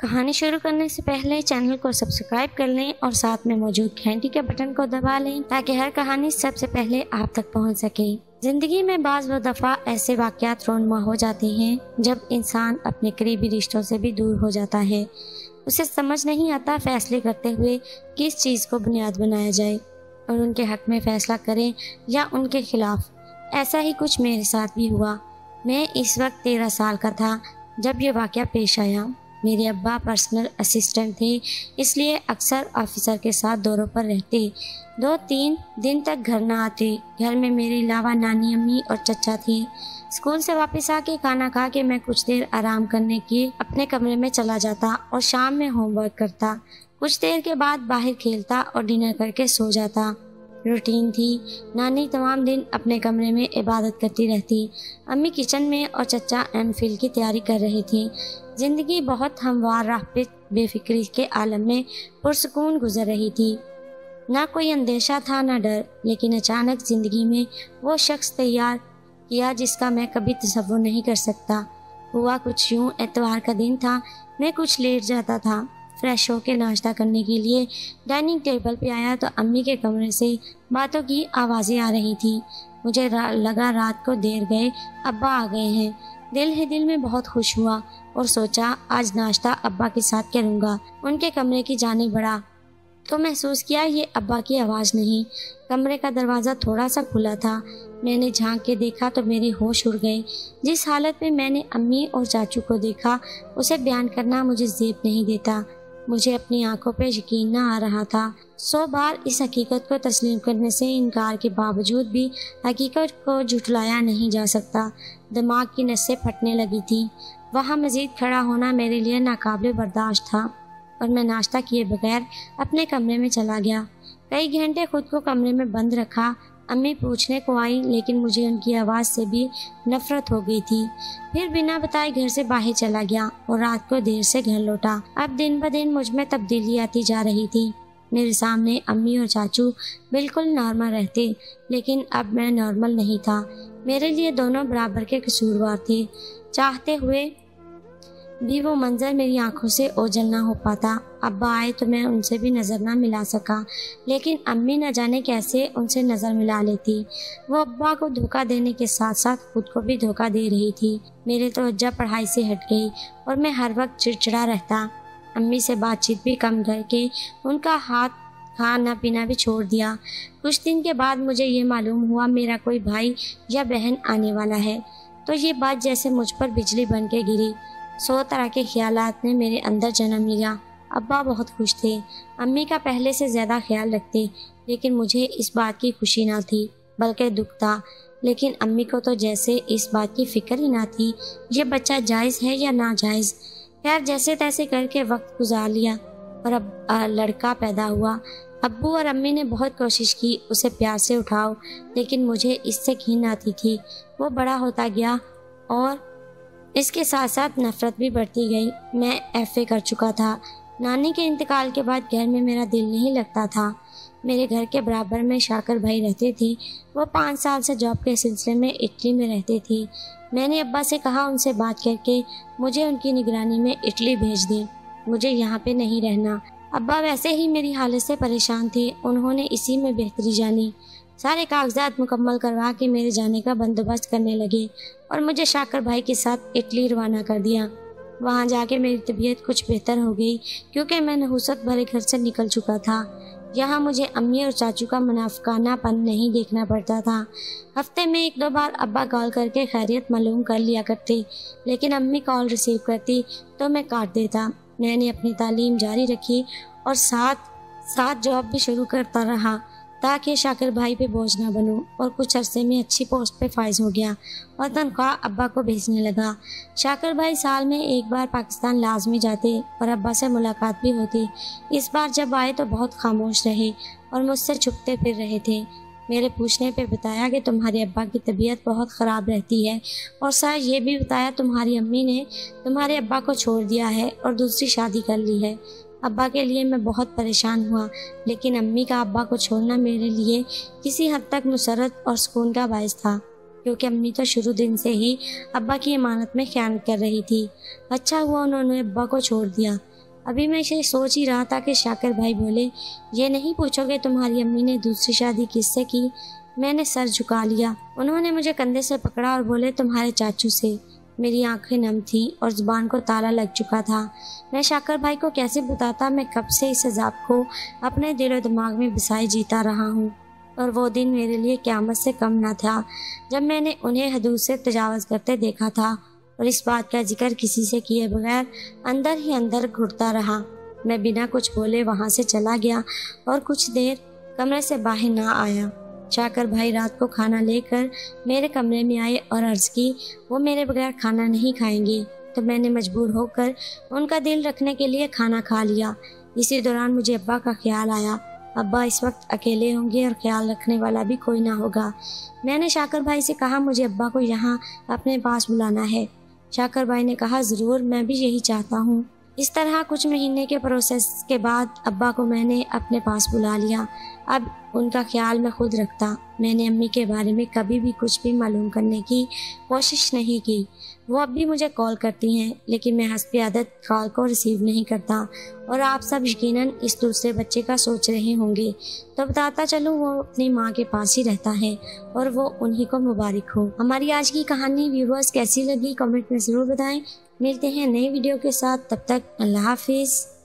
कहानी शुरू करने से पहले चैनल को सब्सक्राइब कर लें और साथ में मौजूद घंटी के बटन को दबा लें ताकि हर कहानी सबसे पहले आप तक पहुंच सके। जिंदगी में बाज़ व दफ़ा ऐसे वाक़यात रोनमा हो जाते हैं जब इंसान अपने करीबी रिश्तों से भी दूर हो जाता है। उसे समझ नहीं आता फैसले करते हुए किस चीज़ को बुनियाद बनाया जाए और उनके हक में फ़ैसला करें या उनके ख़िलाफ़। ऐसा ही कुछ मेरे साथ भी हुआ। मैं इस वक्त 13 साल का था जब ये वाक़या पेश आया। मेरे अब्बा पर्सनल असिस्टेंट थे, इसलिए अक्सर ऑफिसर के साथ दौरों पर रहते। 2-3 दिन तक घर ना आते। घर में मेरे अलावा नानी, अम्मी और चचा थे। स्कूल से वापस आके खाना खा के मैं कुछ देर आराम करने के अपने कमरे में चला जाता और शाम में होमवर्क करता। कुछ देर के बाद बाहर खेलता और डिनर करके सो जाता। रूटीन थी। नानी तमाम दिन अपने कमरे में इबादत करती रहती, अम्मी किचन में और चचा एम.फिल की तैयारी कर रहे थे। ज़िंदगी बहुत हमवार राहत बेफिक्री के आलम में पुरसकून गुजर रही थी। ना कोई अंदेशा था ना डर, लेकिन अचानक ज़िंदगी में वो शख्स तैयार किया जिसका मैं कभी तसव्वुर नहीं कर सकता। हुआ कुछ यूँ, एतवार का दिन था। मैं कुछ लेट जाता था। फ्रेश होकर नाश्ता करने के लिए डाइनिंग टेबल पे आया तो अम्मी के कमरे से बातों की आवाज़ें आ रही थी। मुझे लगा रात को देर गए अब्बा आ गए हैं। दिल ही दिल में बहुत खुश हुआ और सोचा आज नाश्ता अब्बा के साथ करूँगा। उनके कमरे की जानिब बढ़ा तो महसूस किया ये अब्बा की आवाज़ नहीं। कमरे का दरवाज़ा थोड़ा सा खुला था। मैंने झांक के देखा तो मेरे होश उड़ गए। जिस हालत में मैंने अम्मी और चाचू को देखा उसे बयान करना मुझे जेब नहीं देता। मुझे अपनी आंखों पर यकीन ना आ रहा था। 100 बार इस हकीकत को तस्लीम करने से इनकार के बावजूद भी हकीकत को झुठलाया नहीं जा सकता। दिमाग की नसें फटने लगी थी। वहाँ मज़ीद खड़ा होना मेरे लिए नाकाबिल बर्दाश्त था और मैं नाश्ता किए बगैर अपने कमरे में चला गया। कई घंटे खुद को कमरे में बंद रखा। अम्मी पूछने को आई लेकिन मुझे उनकी आवाज़ से भी नफरत हो गई थी। फिर बिना बताए घर से बाहर चला गया और रात को देर से घर लौटा। अब दिन ब दिन मुझ में तब्दीली आती जा रही थी। मेरे सामने अम्मी और चाचू बिल्कुल नॉर्मल रहते, लेकिन अब मैं नॉर्मल नहीं था। मेरे लिए दोनों बराबर के कसूरवार थे। चाहते हुए भी वो मंज़र मेरी आंखों से ओझल ना हो पाता। अब्बा आए तो मैं उनसे भी नज़र ना मिला सका, लेकिन अम्मी न जाने कैसे उनसे नज़र मिला लेती। वो अब्बा को धोखा देने के साथ साथ खुद को भी धोखा दे रही थी। मेरे तवज्जो पढ़ाई से हट गई और मैं हर वक्त चिड़चिड़ा रहता। अम्मी से बातचीत भी कम करके उनका हाथ खाना पीना भी छोड़ दिया। कुछ दिन के बाद मुझे ये मालूम हुआ मेरा कोई भाई या बहन आने वाला है, तो ये बात जैसे मुझ पर बिजली बन के गिरी। 100 तरह के ख्यालात ने मेरे अंदर जन्म लिया। अब्बा बहुत खुश थे। अम्मी का पहले से ज़्यादा ख्याल रखते, लेकिन मुझे इस बात की खुशी ना थी बल्कि दुख था। लेकिन अम्मी को तो जैसे इस बात की फ़िक्र ही ना थी ये बच्चा जायज़ है या नाजायज़। खैर जैसे तैसे करके वक्त गुजार लिया और अब लड़का पैदा हुआ। अब्बू और अम्मी ने बहुत कोशिश की उसे प्यार से उठाओ, लेकिन मुझे इससे घिन आती थी। वो बड़ा होता गया और इसके साथ साथ नफ़रत भी बढ़ती गई। मैं एफ.ए. कर चुका था। नानी के इंतकाल के बाद घर में मेरा दिल नहीं लगता था। मेरे घर के बराबर में शाकर भाई रहते थे। वो 5 साल से जॉब के सिलसिले में इटली में रहते थे। मैंने अब्बा से कहा उनसे बात करके मुझे उनकी निगरानी में इटली भेज दें, मुझे यहाँ पे नहीं रहना। अब्बा वैसे ही मेरी हालत से परेशान थे। उन्होंने इसी में बेहतरी जानी। सारे कागजात मुकम्मल करवा के मेरे जाने का बंदोबस्त करने लगे और मुझे शाकर भाई के साथ इटली रवाना कर दिया। वहाँ जाके मेरी तबीयत कुछ बेहतर हो गई क्योंकि मैं नहुसत भरे घर से निकल चुका था। यहाँ मुझे अम्मी और चाचू का मुनाफिकानापन नहीं देखना पड़ता था। हफ्ते में 1-2 बार अब्बा कॉल करके खैरियत मालूम कर लिया करते, लेकिन अम्मी कॉल रिसीव करती तो मैं काट देता। मैंने अपनी तालीम जारी रखी और साथ जॉब भी शुरू करता रहा ताकि शाकिर भाई पे बोझ ना बनूं, और कुछ अरसे में अच्छी पोस्ट पे फाइज हो गया और तनख्वाह अब्बा को भेजने लगा। शाकिर भाई साल में 1 बार पाकिस्तान लाजमी जाते और अब्बा से मुलाकात भी होती। इस बार जब आए तो बहुत खामोश रहे और मुझसे छुपते फिर रहे थे। मेरे पूछने पे बताया कि तुम्हारे अब्बा की तबीयत बहुत ख़राब रहती है, और साथ ये भी बताया तुम्हारी अम्मी ने तुम्हारे अब्बा को छोड़ दिया है और दूसरी शादी कर ली है। अब्बा के लिए मैं बहुत परेशान हुआ, लेकिन अम्मी का अब्बा को छोड़ना मेरे लिए किसी हद तक नुसरत और सुकून का बायस था क्योंकि अम्मी तो शुरू दिन से ही अब्बा की इमानत में ख्याल कर रही थी। अच्छा हुआ उन्होंने अब्बा को छोड़ दिया। अभी मैं इसे सोच ही रहा था कि शाकिर भाई बोले, ये नहीं पूछोगे तुम्हारी अम्मी ने दूसरी शादी किससे की? मैंने सर झुका लिया। उन्होंने मुझे कंधे से पकड़ा और बोले, तुम्हारे चाचू से। मेरी आंखें नम थी और ज़ुबान को ताला लग चुका था। मैं शाकिर भाई को कैसे बताता, मैं कब से इस अजाब को अपने दिल और दिमाग में बसाए जीता रहा हूँ। और वो दिन मेरे लिए क़यामत से कम ना था जब मैंने उन्हें हदूद से तजावज़ करते देखा था और इस बात का जिक्र किसी से किए बगैर अंदर ही अंदर घुटता रहा। मैं बिना कुछ बोले वहाँ से चला गया और कुछ देर कमरे से बाहर ना आया। शाकिर भाई रात को खाना लेकर मेरे कमरे में आए और अर्ज़ की वो मेरे बगैर खाना नहीं खाएंगे, तो मैंने मजबूर होकर उनका दिल रखने के लिए खाना खा लिया। इसी दौरान मुझे अब्बा का ख्याल आया। अब्बा इस वक्त अकेले होंगे और ख्याल रखने वाला भी कोई ना होगा। मैंने शाकिर भाई से कहा, मुझे अब्बा को यहाँ अपने पास बुलाना है। शाकिर भाई ने कहा, ज़रूर, मैं भी यही चाहता हूँ। इस तरह कुछ महीने के प्रोसेस के बाद अब्बा को मैंने अपने पास बुला लिया। अब उनका ख्याल मैं खुद रखता। मैंने अम्मी के बारे में कभी भी कुछ भी मालूम करने की कोशिश नहीं की। वो अब भी मुझे कॉल करती हैं, लेकिन मैं हस्बी आदत कॉल को रिसीव नहीं करता। और आप सब यकीनन इस दूसरे बच्चे का सोच रहे होंगे, तो बताता चलूँ, वो अपनी माँ के पास ही रहता है और वो उन्हीं को मुबारक हो। हमारी आज की कहानी व्यूवर्स कैसी लगी कमेंट में ज़रूर बताएँ। मिलते हैं नई वीडियो के साथ, तब तक अल्लाह हाफिज़।